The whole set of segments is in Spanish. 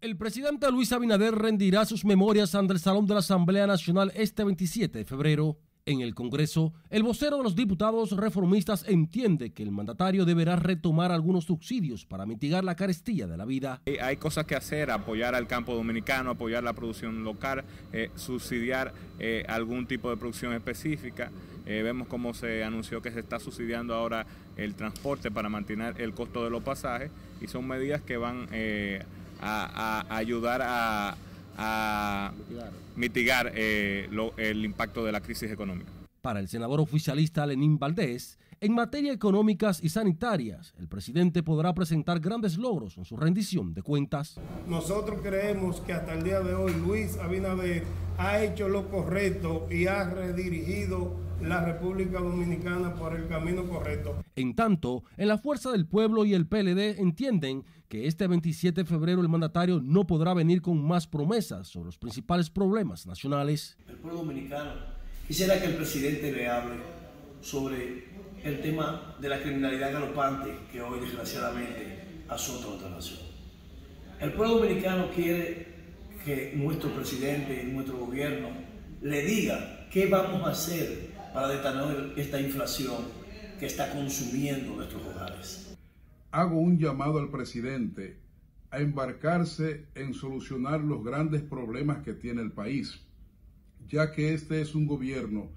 El presidente Luis Abinader rendirá sus memorias ante el Salón de la Asamblea Nacional este 27 de febrero. En el Congreso, el vocero de los diputados reformistas entiende que el mandatario deberá retomar algunos subsidios para mitigar la carestía de la vida. Hay cosas que hacer, apoyar al campo dominicano, apoyar la producción local, subsidiar algún tipo de producción específica. Vemos cómo se anunció que se está subsidiando ahora el transporte para mantener el costo de los pasajes, y son medidas que van a ayudar a mitigar el impacto de la crisis económica. Para el senador oficialista Lenín Valdés, en materia económicas y sanitarias, el presidente podrá presentar grandes logros en su rendición de cuentas. Nosotros creemos que hasta el día de hoy Luis Abinader ha hecho lo correcto y ha redirigido la República Dominicana por el camino correcto. En tanto, en la Fuerza del Pueblo y el PLD entienden que este 27 de febrero el mandatario no podrá venir con más promesas sobre los principales problemas nacionales. El pueblo dominicano. Quisiera que el presidente le hable sobre el tema de la criminalidad galopante que hoy desgraciadamente azota nuestra nación. El pueblo dominicano quiere que nuestro presidente, nuestro gobierno, le diga qué vamos a hacer para detener esta inflación que está consumiendo nuestros hogares. Hago un llamado al presidente a embarcarse en solucionar los grandes problemas que tiene el país, ya que este es un gobierno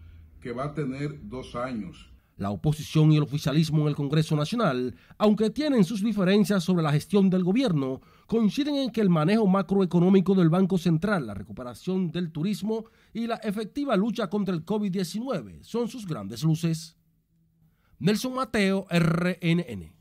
que va a tener 2 años. La oposición y el oficialismo en el Congreso Nacional, aunque tienen sus diferencias sobre la gestión del gobierno, coinciden en que el manejo macroeconómico del Banco Central, la recuperación del turismo y la efectiva lucha contra el COVID-19 son sus grandes luces. Nelson Mateo, RNN.